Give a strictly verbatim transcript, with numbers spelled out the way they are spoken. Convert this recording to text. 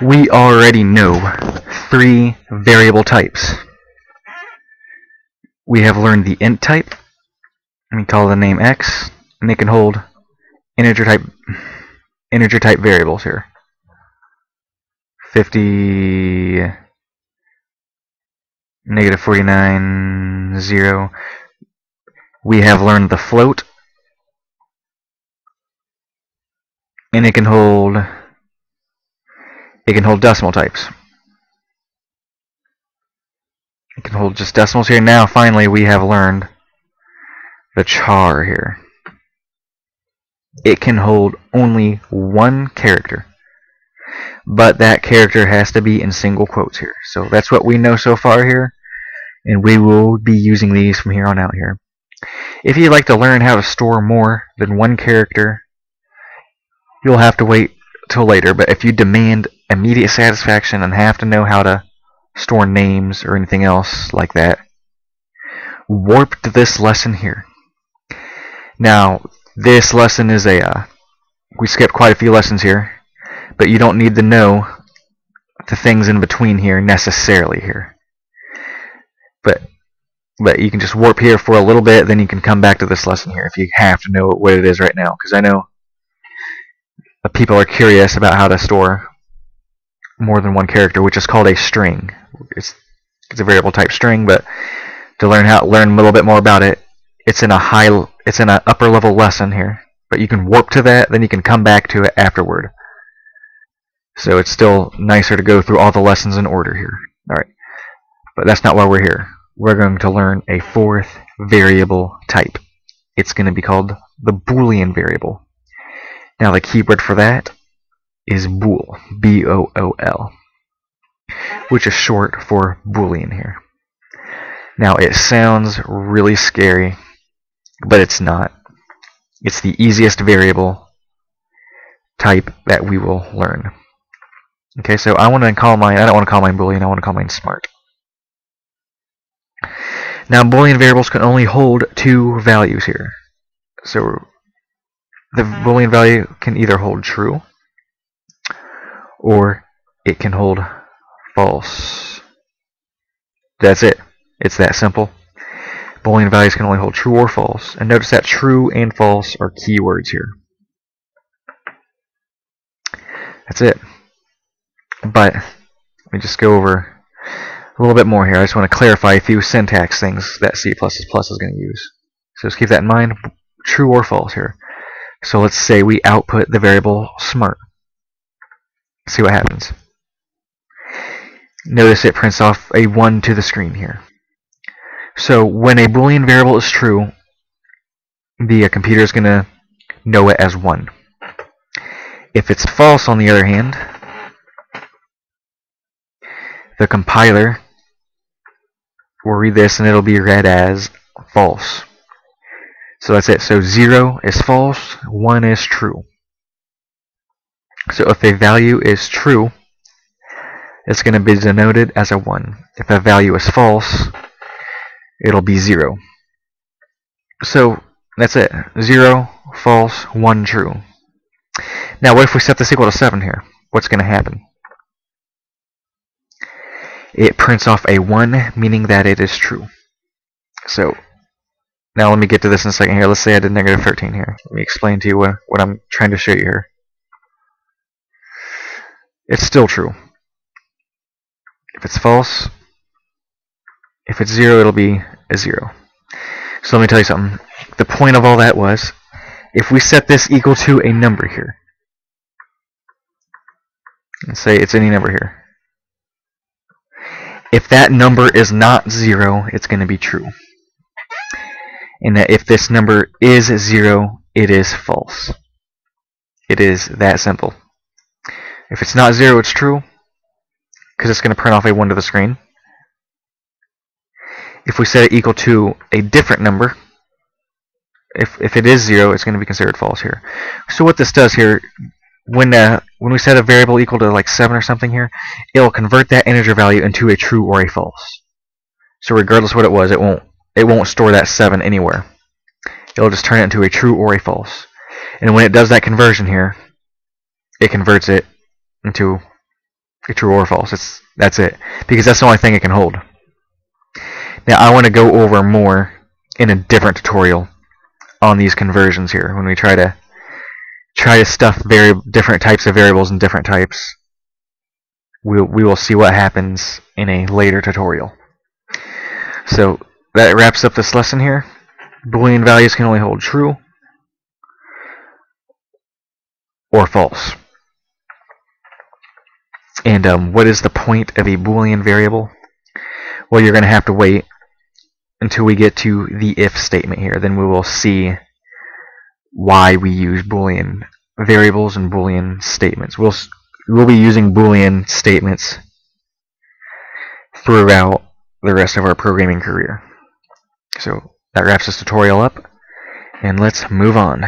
we already know three variable types. We have learned the int type, and we call the name x, and they can hold integer type integer type variables here. fifty, negative forty-nine, zero. We have learned the float, and it can hold it can hold decimal types. It can hold just decimals here. Now finally we have learned the char here. It can hold only one character, but that character has to be in single quotes here. So that's what we know so far here, and we will be using these from here on out here. If you'd like to learn how to store more than one character, you'll have to wait till later, but if you demand immediate satisfaction and have to know how to store names or anything else like that, warp to this lesson here. Now, this lesson is a, uh, we skipped quite a few lessons here, but you don't need to know the things in between here necessarily here. But but you can just warp here for a little bit, then you can come back to this lesson here if you have to know what it is right now, because I know people are curious about how to store more than one character, which is called a string. It's, it's a variable type string, but to learn how learn a little bit more about it, it's in a high, it's in an upper level lesson here. But you can warp to that, then you can come back to it afterward. So it's still nicer to go through all the lessons in order here. All right, but that's not why we're here. We're going to learn a fourth variable type. It's going to be called the Boolean variable. Now the keyword for that is bool, B O O L, which is short for Boolean here. Now it sounds really scary, but it's not. It's the easiest variable type that we will learn. Okay, so I want to call mine, I don't want to call mine Boolean, I want to call mine smart. Now Boolean variables can only hold two values here. So the Boolean value can either hold true or it can hold false. That's it. It's that simple. Boolean values can only hold true or false. And notice that true and false are keywords here. That's it. But let me just go over a little bit more here. I just want to clarify a few syntax things that C plus plus is going to use. So just keep that in mind. True or false here. So let's say we output the variable smart. See what happens. Notice it prints off a one to the screen here. So when a Boolean variable is true, the uh, computer is going to know it as one. If it's false, on the other hand, the compiler will read this and it'll be read as false. So that's it. So zero is false, one is true. So if a value is true, it's going to be denoted as a one. If a value is false, it'll be zero. So that's it. zero, false, one, true. Now what if we set this equal to seven here? What's going to happen? It prints off a one, meaning that it is true. So now let me get to this in a second here. Let's say I did negative thirteen here. Let me explain to you what, what I'm trying to show you here. It's still true. If it's false, if it's zero, it'll be a zero. So let me tell you something. The point of all that was, if we set this equal to a number here, and say it's any number here, if that number is not zero, it's going to be true. And that if this number is zero, it is false. It is that simple. If it's not zero, it's true, because it's going to print off a one to the screen. If we set it equal to a different number, if, if it is zero, it's going to be considered false here. So what this does here, when, uh, when we set a variable equal to like seven or something here, it'll convert that integer value into a true or a false. So regardless of what it was, it won't. It won't store that seven anywhere. It'll just turn it into a true or a false. And when it does that conversion here, it converts it into true or false. It's, that's it, because that's the only thing it can hold. Now I want to go over more in a different tutorial on these conversions here, when we try to try to stuff very different types of variables in different types. We'll, we will see what happens in a later tutorial. So that wraps up this lesson here. Boolean values can only hold true or false. And um, what is the point of a Boolean variable? Well, you're going to have to wait until we get to the if statement here. Then we will see why we use Boolean variables and Boolean statements. We'll, we'll be using Boolean statements throughout the rest of our programming career. So that wraps this tutorial up, and let's move on.